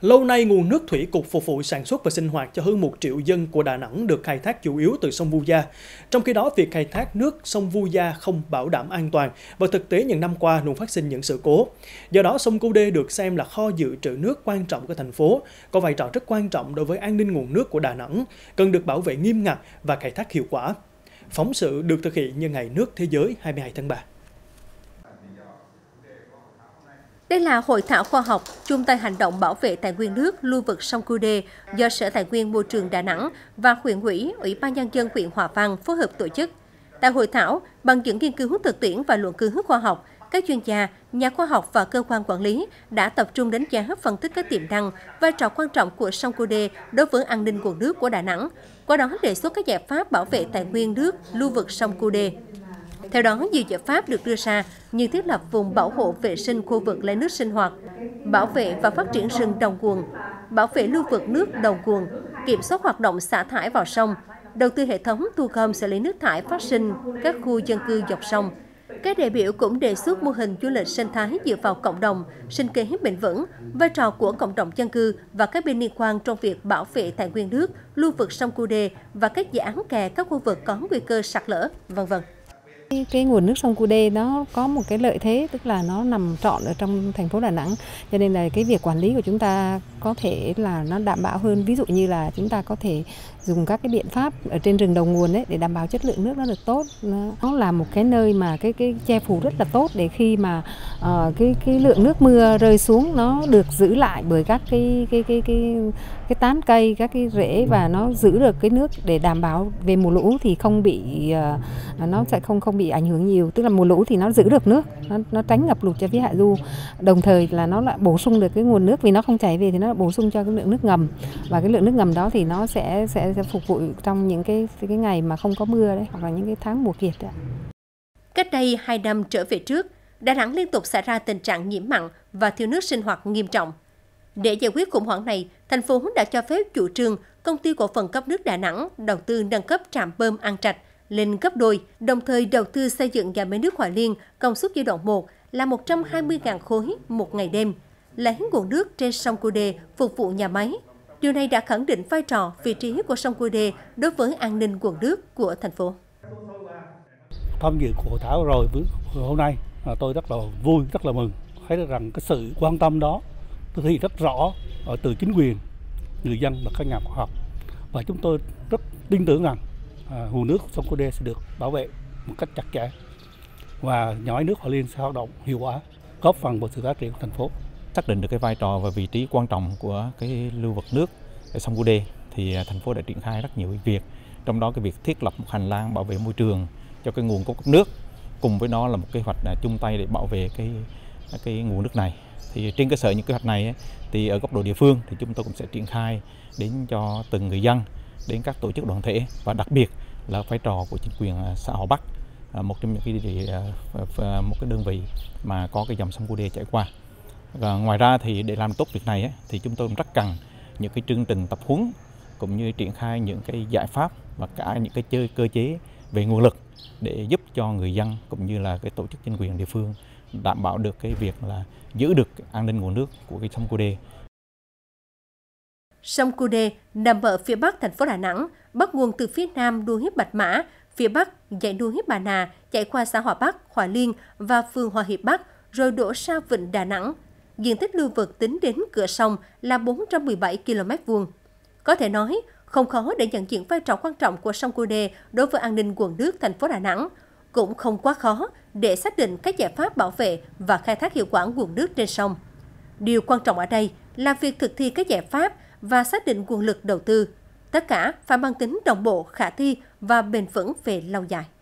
Lâu nay, nguồn nước thủy cục phục vụ sản xuất và sinh hoạt cho hơn 1 triệu dân của Đà Nẵng được khai thác chủ yếu từ sông Vu Gia. Trong khi đó, việc khai thác nước sông Vu Gia không bảo đảm an toàn và thực tế những năm qua luôn phát sinh những sự cố. Do đó, sông Cô Đê được xem là kho dự trữ nước quan trọng của thành phố, có vai trò rất quan trọng đối với an ninh nguồn nước của Đà Nẵng, cần được bảo vệ nghiêm ngặt và khai thác hiệu quả. Phóng sự được thực hiện nhân Ngày Nước Thế Giới 22 tháng 3. Đây là hội thảo khoa học chung tay hành động bảo vệ tài nguyên nước lưu vực sông Cu Đê do Sở Tài nguyên Môi trường Đà Nẵng và huyện ủy, Ủy ban nhân dân huyện Hòa Văn phối hợp tổ chức. Tại hội thảo, bằng những nghiên cứu thực tiễn và luận cứu khoa học, các chuyên gia, nhà khoa học và cơ quan quản lý đã tập trung đánh giá, phân tích các tiềm năng, vai trò quan trọng của sông Cô Đê đối với an ninh nguồn nước của Đà Nẵng, qua đó đề xuất các giải pháp bảo vệ tài nguyên nước lưu vực sông Cô Đê. Theo đó, nhiều giải pháp được đưa ra như thiết lập vùng bảo hộ vệ sinh khu vực lấy nước sinh hoạt, bảo vệ và phát triển rừng đồng nguồn, bảo vệ lưu vực nước đồng nguồn, kiểm soát hoạt động xả thải vào sông, đầu tư hệ thống thu gom xử lý nước thải phát sinh các khu dân cư dọc sông. Các đại biểu cũng đề xuất mô hình du lịch sinh thái dựa vào cộng đồng, sinh kế bền vững, vai trò của cộng đồng dân cư và các bên liên quan trong việc bảo vệ tài nguyên nước, lưu vực sông Cô Đê và các dự án kè các khu vực có nguy cơ sạt lở, v.v. Cái nguồn nước sông Cô Đê nó có một cái lợi thế, tức là nó nằm trọn ở trong thành phố Đà Nẵng, cho nên là cái việc quản lý của chúng ta có thể là nó đảm bảo hơn. Ví dụ như là chúng ta có thể dùng các cái biện pháp ở trên rừng đầu nguồn đấy để đảm bảo chất lượng nước nó được tốt. Nó là một cái nơi mà cái che phủ rất là tốt để khi mà cái lượng nước mưa rơi xuống nó được giữ lại bởi các cái tán cây, các cái rễ, và nó giữ được cái nước để đảm bảo về mùa lũ thì không bị nó sẽ không bị ảnh hưởng nhiều, tức là mùa lũ thì nó giữ được nước, nó tránh ngập lụt cho phía hạ du. Đồng thời là nó lại bổ sung được cái nguồn nước, vì nó không chảy về thì nó bổ sung cho cái lượng nước ngầm, và cái lượng nước ngầm đó thì nó sẽ phục vụ trong những cái ngày mà không có mưa đấy, hoặc là những cái tháng mùa kiệt đấy. Cách đây 2 năm trở về trước, Đà Nẵng liên tục xảy ra tình trạng nhiễm mặn và thiếu nước sinh hoạt nghiêm trọng. Để giải quyết khủng hoảng này, thành phố đã cho phép chủ trương Công ty Cổ phần Cấp nước Đà Nẵng đầu tư nâng cấp trạm bơm An Trạch lên gấp đôi, đồng thời đầu tư xây dựng nhà máy nước Hòa Liên công suất giai đoạn 1 là 120.000 khối một ngày đêm, lấy nguồn nước trên sông Cô Đê phục vụ nhà máy. Điều này đã khẳng định vai trò, vị trí của sông Cô Đê đối với an ninh nguồn nước của thành phố. Tham dự của hội thảo rồi với hôm nay tôi rất là vui, rất là mừng, thấy được rằng cái sự quan tâm đó thực hiện rất rõ ở từ chính quyền, người dân và các nhà khoa học, và chúng tôi rất tin tưởng rằng nguồn nước sông Cô Đê sẽ được bảo vệ một cách chặt chẽ và nhà máy nước Hòa Liên sẽ hoạt động hiệu quả, góp phần vào sự phát triển của thành phố. Xác định được cái vai trò và vị trí quan trọng của cái lưu vực nước sông Cô Đê thì thành phố đã triển khai rất nhiều việc, trong đó cái việc thiết lập một hành lang bảo vệ môi trường cho cái nguồn cung cấp nước, cùng với đó là một kế hoạch chung tay để bảo vệ cái nguồn nước này. Thì trên cơ sở những kế hoạch này thì ở góc độ địa phương thì chúng tôi cũng sẽ triển khai đến cho từng người dân, đến các tổ chức đoàn thể, và đặc biệt là vai trò của chính quyền xã Hòa Bắc, một trong những một cái đơn vị mà có cái dòng sông Cô Đê chảy qua. Và ngoài ra thì để làm tốt việc này thì chúng tôi rất cần những cái chương trình tập huấn cũng như triển khai những cái giải pháp và cả những cái cơ chế về nguồn lực để giúp cho người dân cũng như là cái tổ chức chính quyền địa phương đảm bảo được cái việc là giữ được an ninh nguồn nước của cái sông Cô Đê. Sông Cô Đê nằm ở phía bắc thành phố Đà Nẵng, bắt nguồn từ phía nam núi Bạch Mã, phía bắc dãy núi Bà Nà chạy qua xã Hòa Bắc, Hòa Liên và phường Hòa Hiệp Bắc, rồi đổ ra vịnh Đà Nẵng. Diện tích lưu vực tính đến cửa sông là 417 km². Có thể nói, không khó để nhận diện vai trò quan trọng của sông Cô Đê đối với an ninh nguồn nước thành phố Đà Nẵng, cũng không quá khó để xác định các giải pháp bảo vệ và khai thác hiệu quả nguồn nước trên sông. Điều quan trọng ở đây là việc thực thi các giải pháp và xác định nguồn lực đầu tư. Tất cả phải mang tính đồng bộ, khả thi và bền vững về lâu dài.